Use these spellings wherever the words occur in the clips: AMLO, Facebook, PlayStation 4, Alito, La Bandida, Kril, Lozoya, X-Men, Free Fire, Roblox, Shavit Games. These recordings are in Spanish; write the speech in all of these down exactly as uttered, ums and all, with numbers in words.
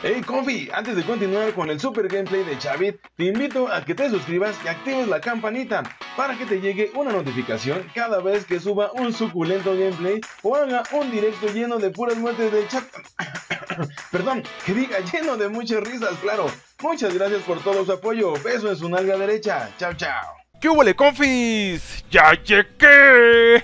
Hey Confi, antes de continuar con el super gameplay de Shavit, te invito a que te suscribas y actives la campanita para que te llegue una notificación cada vez que suba un suculento gameplay o haga un directo lleno de puras muertes de chat. Perdón, que diga lleno de muchas risas, claro. Muchas gracias por todo su apoyo, beso en su nalga derecha, chao chao. ¿Qué huele, confis? ¡Ya llegué!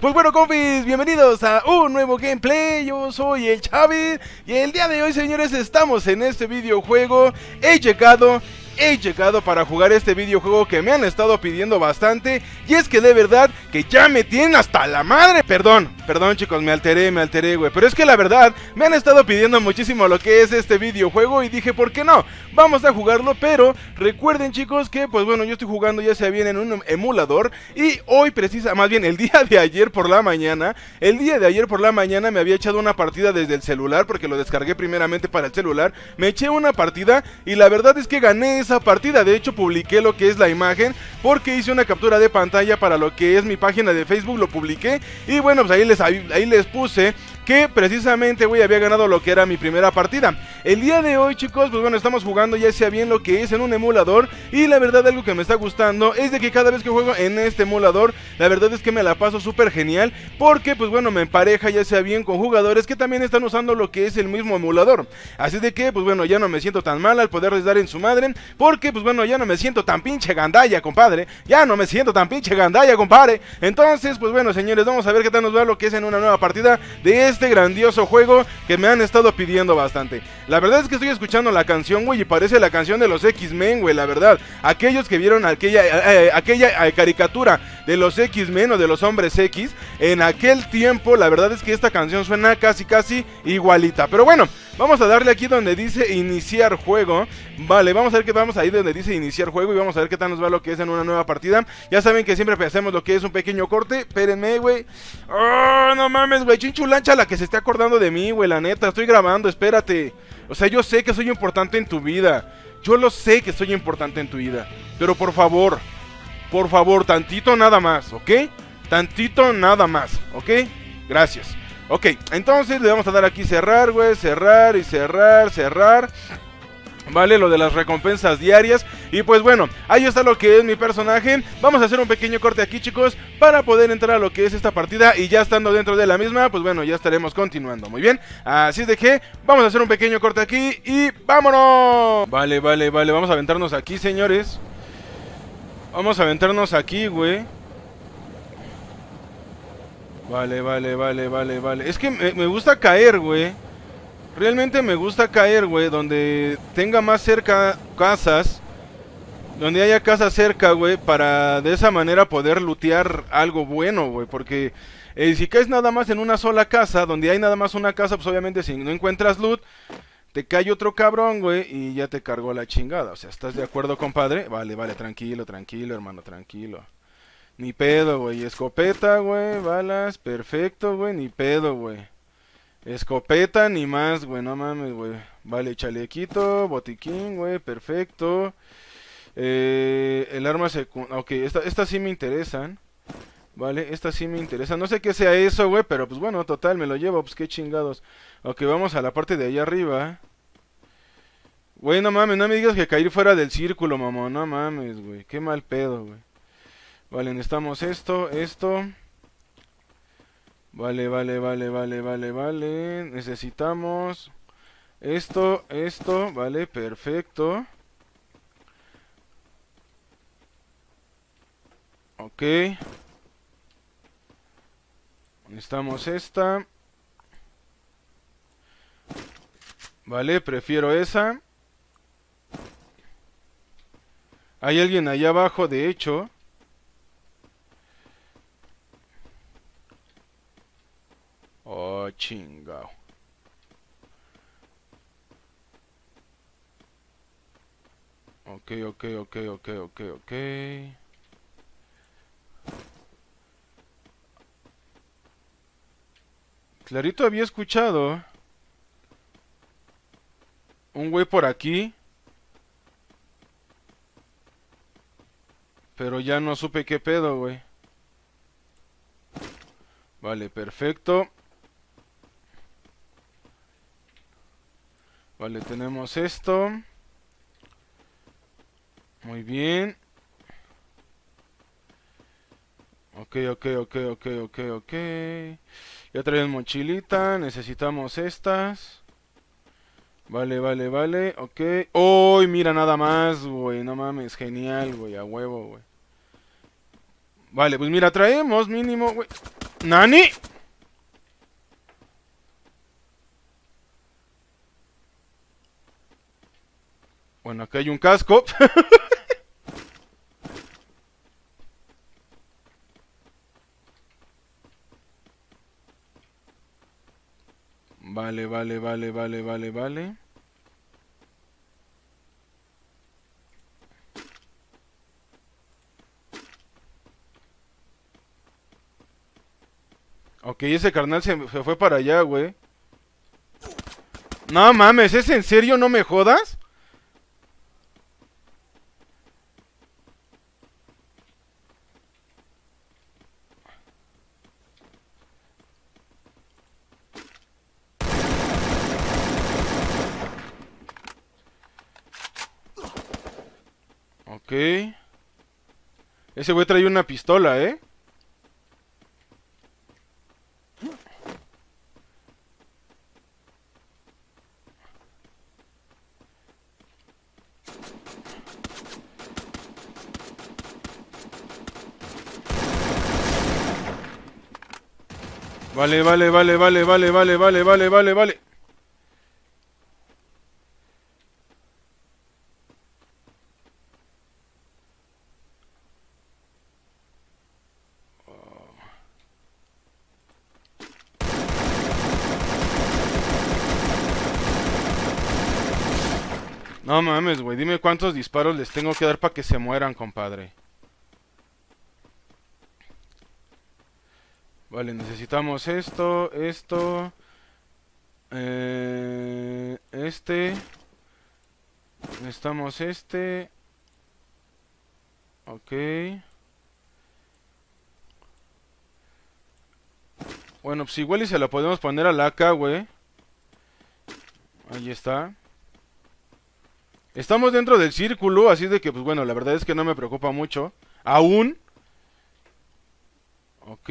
Pues bueno, confis, bienvenidos a un nuevo gameplay. Yo soy el Shavit y el día de hoy, señores, estamos en este videojuego. He llegado, he llegado para jugar este videojuego que me han estado pidiendo bastante. Y es que de verdad que ya me tienen hasta la madre. Perdón, perdón chicos, me alteré, me alteré, güey. Pero es que la verdad, me han estado pidiendo muchísimo lo que es este videojuego y dije, ¿por qué no? Vamos a jugarlo, pero recuerden chicos que, pues bueno, yo estoy jugando ya sea bien en un emulador. Y hoy precisa, más bien el día de ayer por la mañana, el día de ayer por la mañana me había echado una partida desde el celular, porque lo descargué primeramente para el celular. Me eché una partida y la verdad es que gané esa partida. De hecho publiqué lo que es la imagen, porque hice una captura de pantalla para lo que es mi página de Facebook, lo publiqué. Y bueno, pues ahí les, ahí, ahí les puse que precisamente, güey, había ganado lo que era mi primera partida. El día de hoy, chicos, pues bueno, estamos jugando ya sea bien lo que es en un emulador. Y la verdad, algo que me está gustando es de que cada vez que juego en este emulador, la verdad es que me la paso súper genial, porque, pues bueno, me empareja ya sea bien con jugadores que también están usando lo que es el mismo emulador. Así de que, pues bueno, ya no me siento tan mal al poderles dar en su madre, porque, pues bueno, ya no me siento tan pinche gandalla, compadre. Ya no me siento tan pinche gandalla, compadre. Entonces, pues bueno, señores, vamos a ver qué tal nos va lo que es en una nueva partida de este Este grandioso juego que me han estado pidiendo bastante. La verdad es que estoy escuchando la canción, güey, y parece la canción de los X-Men, güey, la verdad. Aquellos que vieron aquella, eh, aquella eh, caricatura de los X-Men o de los hombres X, en aquel tiempo, la verdad es que esta canción suena casi casi igualita. Pero bueno, vamos a darle aquí donde dice iniciar juego. Vale, vamos a ver que vamos a ir donde dice iniciar juego y vamos a ver qué tal nos va lo que es en una nueva partida. Ya saben que siempre hacemos lo que es un pequeño corte. Espérenme, güey. Oh, no mames, güey, chinchulancha la que se está acordando de mí, güey, la neta, estoy grabando, espérate. O sea, yo sé que soy importante en tu vida. Yo lo sé que soy importante en tu vida. Pero por favor, por favor, tantito nada más, ¿ok? Tantito nada más, ¿ok? Gracias. Ok, entonces le vamos a dar aquí cerrar, güey, cerrar y cerrar, cerrar. Vale, lo de las recompensas diarias. Y pues bueno, ahí está lo que es mi personaje. Vamos a hacer un pequeño corte aquí, chicos, para poder entrar a lo que es esta partida. Y ya estando dentro de la misma, pues bueno, ya estaremos continuando, muy bien. Así es de que vamos a hacer un pequeño corte aquí y ¡vámonos! Vale, vale, vale, vamos a aventarnos aquí, señores. Vamos a aventarnos aquí, güey. Vale, vale, vale, vale, vale. Es que me, me gusta caer, güey. Realmente me gusta caer, güey, donde tenga más cerca casas, donde haya casas cerca, güey, para de esa manera poder lootear algo bueno, güey, porque eh, si caes nada más en una sola casa, donde hay nada más una casa, pues obviamente si no encuentras loot, te cae otro cabrón, güey, y ya te cargó la chingada. O sea, ¿estás de acuerdo, compadre? Vale, vale, tranquilo, tranquilo, hermano, tranquilo. Ni pedo, güey, escopeta, güey, balas, perfecto, güey, ni pedo, güey. Escopeta ni más, güey, no mames, güey. Vale, chalequito, botiquín, güey, perfecto. Eh, el arma secundaria. Ok, estas esta sí me interesan. Vale, estas sí me interesan. No sé qué sea eso, güey, pero pues bueno, total, me lo llevo, pues qué chingados. Ok, vamos a la parte de allá arriba. Güey, no mames, no me digas que caer fuera del círculo, mamón. No mames, güey, qué mal pedo, güey. Vale, necesitamos esto, esto. Vale, vale, vale, vale, vale, vale. Necesitamos esto, esto, vale, perfecto. Ok. Necesitamos esta. Vale, prefiero esa. Hay alguien allá abajo, de hecho. Oh, chingao. Ok, ok, ok, ok, ok, ok. Clarito había escuchado un güey por aquí, pero ya no supe qué pedo, güey. Vale, perfecto. Vale, tenemos esto. Muy bien. Ok, ok, ok, ok, ok, ok. Ya traemos mochilita. Necesitamos estas. Vale, vale, vale. Ok. ¡Uy! ¡Oh, mira nada más, güey! No mames, genial, güey. A huevo, güey. Vale, pues mira, traemos mínimo, güey. ¡Nani! Bueno, acá hay un casco. Vale, vale, vale, vale, vale, vale. Ok, ese carnal se, se fue para allá, güey. No mames, ¿es en serio? ¿No me jodas? Ok. Ese güey trae una pistola, ¿eh? Vale, vale, vale, vale, vale, vale, vale, vale, vale, vale. No mames, güey, dime cuántos disparos les tengo que dar para que se mueran, compadre. Vale, necesitamos esto, esto, eh, este, necesitamos este, ok. Bueno, pues igual y se la podemos poner a la A K, güey. Ahí está. Estamos dentro del círculo, así de que, pues bueno, la verdad es que no me preocupa mucho. Aún. Ok.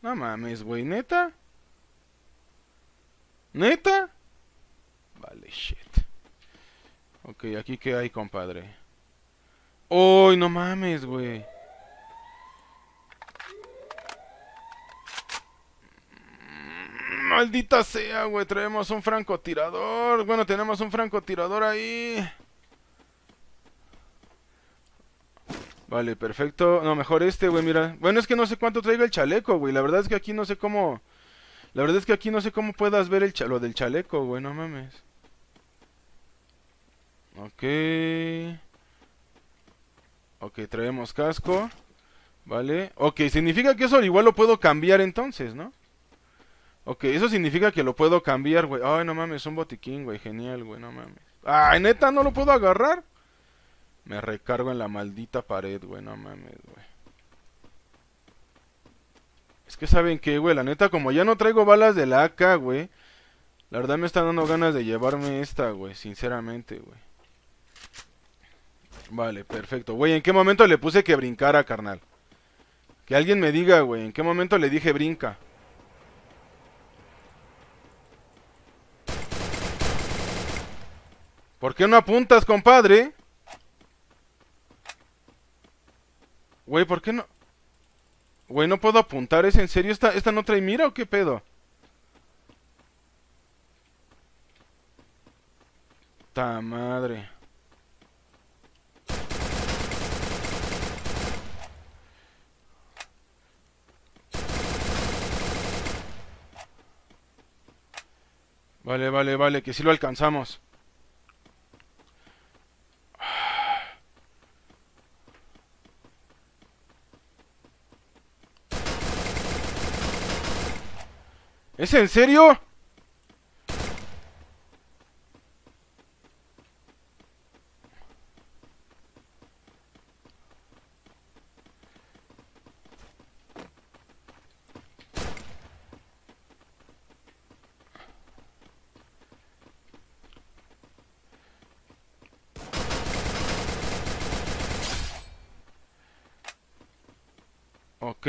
No mames, güey, ¿neta? ¿Neta? Vale, shit. Ok, ¿aquí qué hay, compadre? ¡Uy, no mames, güey! Maldita sea, güey, traemos un francotirador. Bueno, tenemos un francotirador ahí. Vale, perfecto. No, mejor este, güey, mira. Bueno, es que no sé cuánto traiga el chaleco, güey. La verdad es que aquí no sé cómo... La verdad es que aquí no sé cómo puedas ver el cha... lo del chaleco, güey, no mames. Ok. Ok, traemos casco. Vale. Ok, significa que eso igual lo puedo cambiar entonces, ¿no? Ok, eso significa que lo puedo cambiar, güey. Ay, no mames, un botiquín, güey. Genial, güey, no mames. Ay, neta, no lo puedo agarrar. Me recargo en la maldita pared, güey. No mames, güey. Es que saben qué, güey. La neta, como ya no traigo balas de la A K, güey. La verdad me están dando ganas de llevarme esta, güey. Sinceramente, güey. Vale, perfecto. Güey, ¿en qué momento le puse que brincara, carnal? Que alguien me diga, güey. ¿En qué momento le dije brinca? ¿Por qué no apuntas, compadre? Güey, ¿por qué no? Güey, no puedo apuntar, ¿es en serio? ¿Esta, esta no trae mira o qué pedo? Ta madre. Vale, vale, vale, que sí lo alcanzamos. ¿Es en serio? Ok.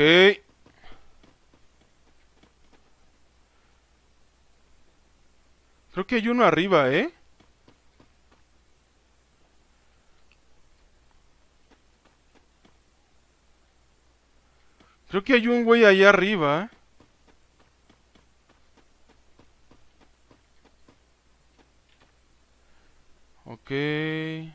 Creo que hay uno arriba, ¿eh? Creo que hay un güey allá arriba. Ok. Ay,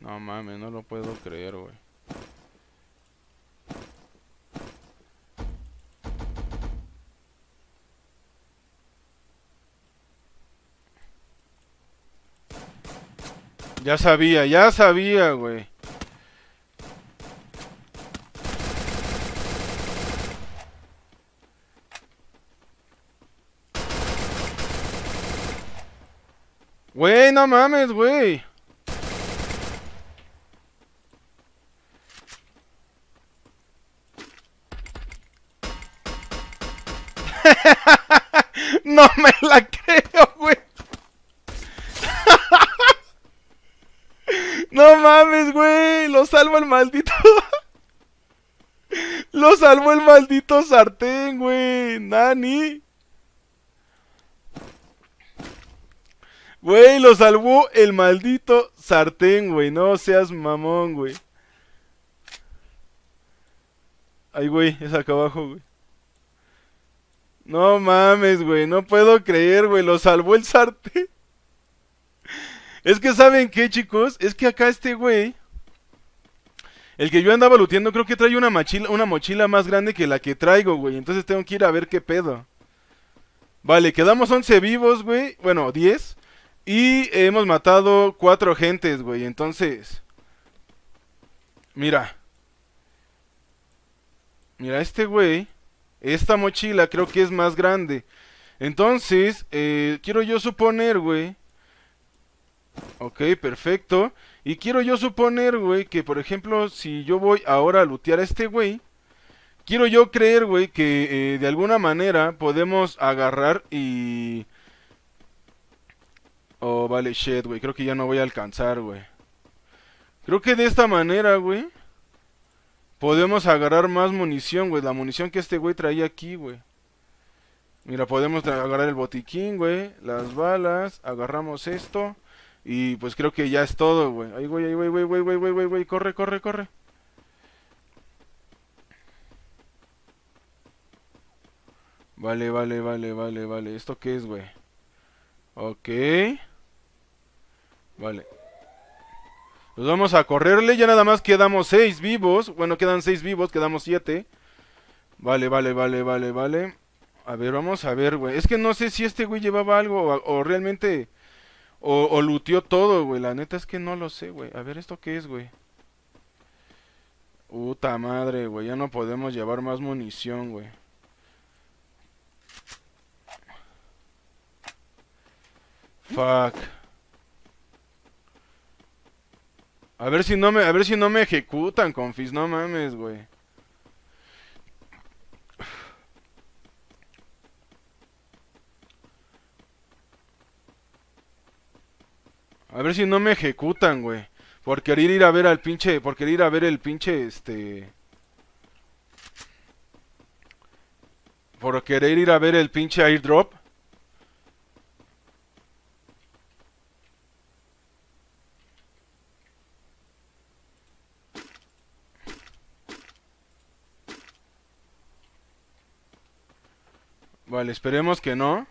no mames, no lo puedo creer, güey. Ya sabía, ya sabía, güey. Güey, no mames, güey. No me la creo, güey. No mames, güey. Lo salvo el maldito. Lo salvo el maldito sartén, güey. Nani. Güey, lo salvó el maldito sartén, güey. No seas mamón, güey. Ay, güey, es acá abajo, güey. No mames, güey. No puedo creer, güey. Lo salvó el sartén. Es que, ¿saben qué, chicos? Es que acá este güey, el que yo andaba looteando, creo que trae una mochila, una mochila más grande que la que traigo, güey. Entonces tengo que ir a ver qué pedo. Vale, quedamos once vivos, güey. Bueno, diez. Y hemos matado cuatro gentes, güey. Entonces, mira. Mira, este güey, esta mochila creo que es más grande. Entonces, eh, quiero yo suponer, güey. Ok, perfecto. Y quiero yo suponer, güey, que por ejemplo, si yo voy ahora a lootear a este güey, quiero yo creer, güey, que eh, de alguna manera podemos agarrar y... Oh, vale, shit, güey, creo que ya no voy a alcanzar, güey. Creo que de esta manera, güey, podemos agarrar más munición, güey. La munición que este güey traía aquí, güey. Mira, podemos agarrar el botiquín, güey. Las balas, agarramos esto. Y pues creo que ya es todo, güey. Ahí, güey, ahí, güey, güey, güey, güey, güey, güey. Corre, corre, corre. Vale, vale, vale, vale, vale. ¿Esto qué es, güey? Ok. Vale. Nos vamos a correrle. Ya nada más quedamos seis vivos. Bueno, quedan seis vivos, quedamos siete. Vale, vale, vale, vale, vale. A ver, vamos a ver, güey. Es que no sé si este güey llevaba algo o, o realmente... O, o looteó todo, güey. La neta es que no lo sé, güey. A ver, ¿esto qué es, güey? Puta madre, güey. Ya no podemos llevar más munición, güey. Fuck. A ver si no me, a ver si no me ejecutan, confis. No mames, güey. A ver si no me ejecutan, güey. Por querer ir a ver al pinche... Por querer ir a ver el pinche, este... Por querer ir a ver el pinche airdrop. Vale, esperemos que no.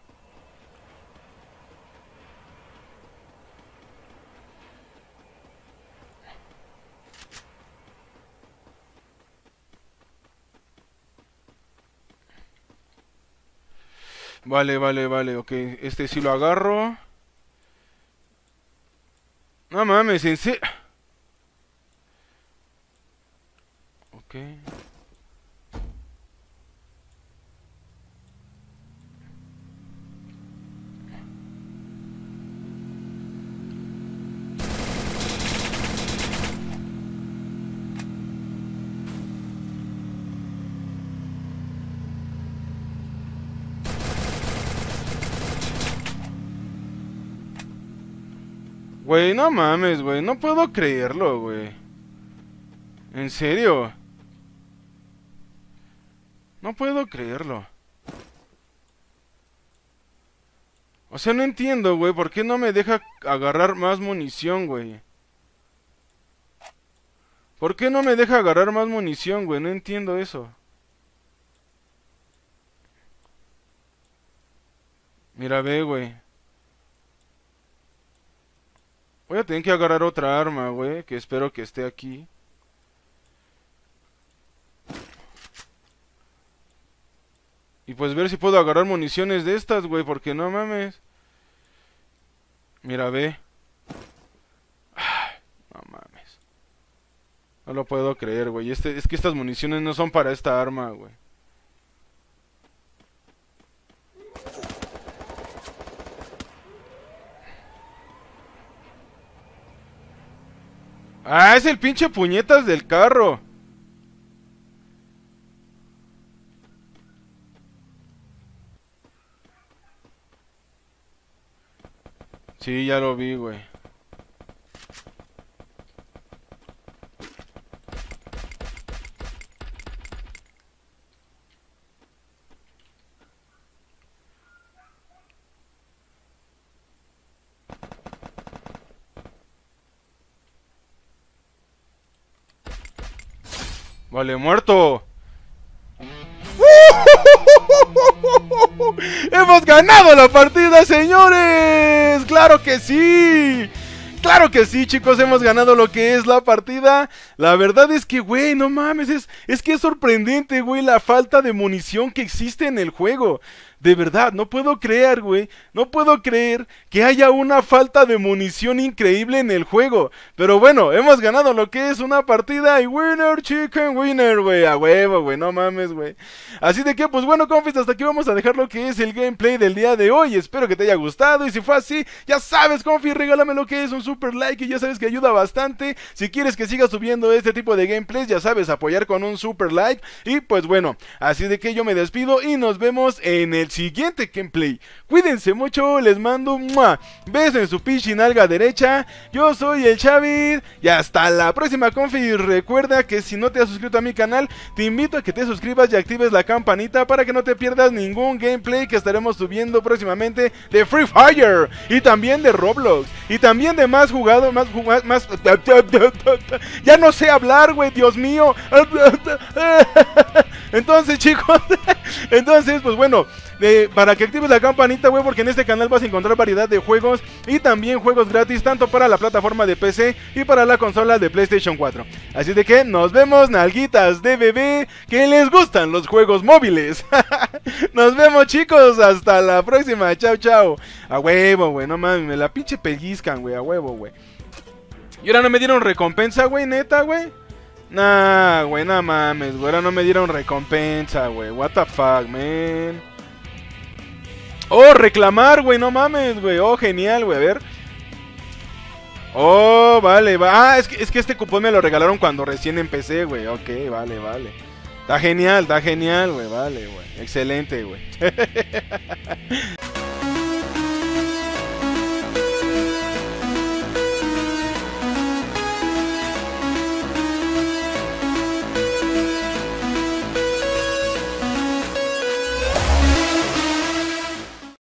Vale, vale, vale, ok. Este sí lo agarro. No mames, en serio. Ok. Güey, no mames, güey. No puedo creerlo, güey. ¿En serio? No puedo creerlo. O sea, no entiendo, güey. ¿Por qué no me deja agarrar más munición, güey? ¿Por qué no me deja agarrar más munición, güey? No entiendo eso. Mira, ve, güey. Voy a tener que agarrar otra arma, güey, que espero que esté aquí. Y pues ver si puedo agarrar municiones de estas, güey, porque no mames. Mira, ve. Ay, no mames. No lo puedo creer, güey. Este, es que estas municiones no son para esta arma, güey. Ah, es el pinche puñetas del carro. Sí, ya lo vi, güey. Vale, muerto. ¡Hemos ganado la partida, señores! ¡Claro que sí! ¡Claro que sí, chicos! Hemos ganado lo que es la partida. La verdad es que, güey, no mames. Es, es que es sorprendente, güey, la falta de munición que existe en el juego. De verdad, no puedo creer, güey, no puedo creer que haya una falta de munición increíble en el juego. Pero bueno, hemos ganado lo que es una partida y winner, chicken winner, güey, a huevo, güey, no mames, güey. Así de que, pues bueno, confis, hasta aquí vamos a dejar lo que es el gameplay del día de hoy. Espero que te haya gustado y si fue así, ya sabes, confis, regálame lo que es un super like y ya sabes que ayuda bastante. Si quieres que siga subiendo este tipo de gameplays, ya sabes, apoyar con un super like. Y pues bueno, así de que yo me despido y nos vemos en el siguiente gameplay. Cuídense mucho, les mando un beso en su pinche nalga derecha. Yo soy el Shavit y hasta la próxima, confis. Recuerda que si no te has suscrito a mi canal, te invito a que te suscribas y actives la campanita para que no te pierdas ningún gameplay que estaremos subiendo próximamente de Free Fire y también de Roblox y también de más jugado, más jugado, más ya no sé hablar, güey, Dios mío. Entonces, chicos, entonces, pues bueno, Eh, para que actives la campanita, güey, porque en este canal vas a encontrar variedad de juegos y también juegos gratis, tanto para la plataforma de P C y para la consola de PlayStation cuatro. Así de que nos vemos, nalguitas de bebé, que les gustan los juegos móviles. Nos vemos, chicos, hasta la próxima, chao, chao. A huevo, güey, no mames, me la pinche pellizcan, güey, a huevo, güey. Y ahora no me dieron recompensa, güey, neta, güey. Nah, güey, no mames, güey, ahora no me dieron recompensa, güey, what the fuck, man. Oh, reclamar, güey, no mames, güey. Oh, genial, güey, a ver. Oh, vale, va. Ah, es que, es que este cupón me lo regalaron cuando recién empecé, güey. Ok, vale, vale. Está genial, está genial, güey, vale, güey. Excelente, güey.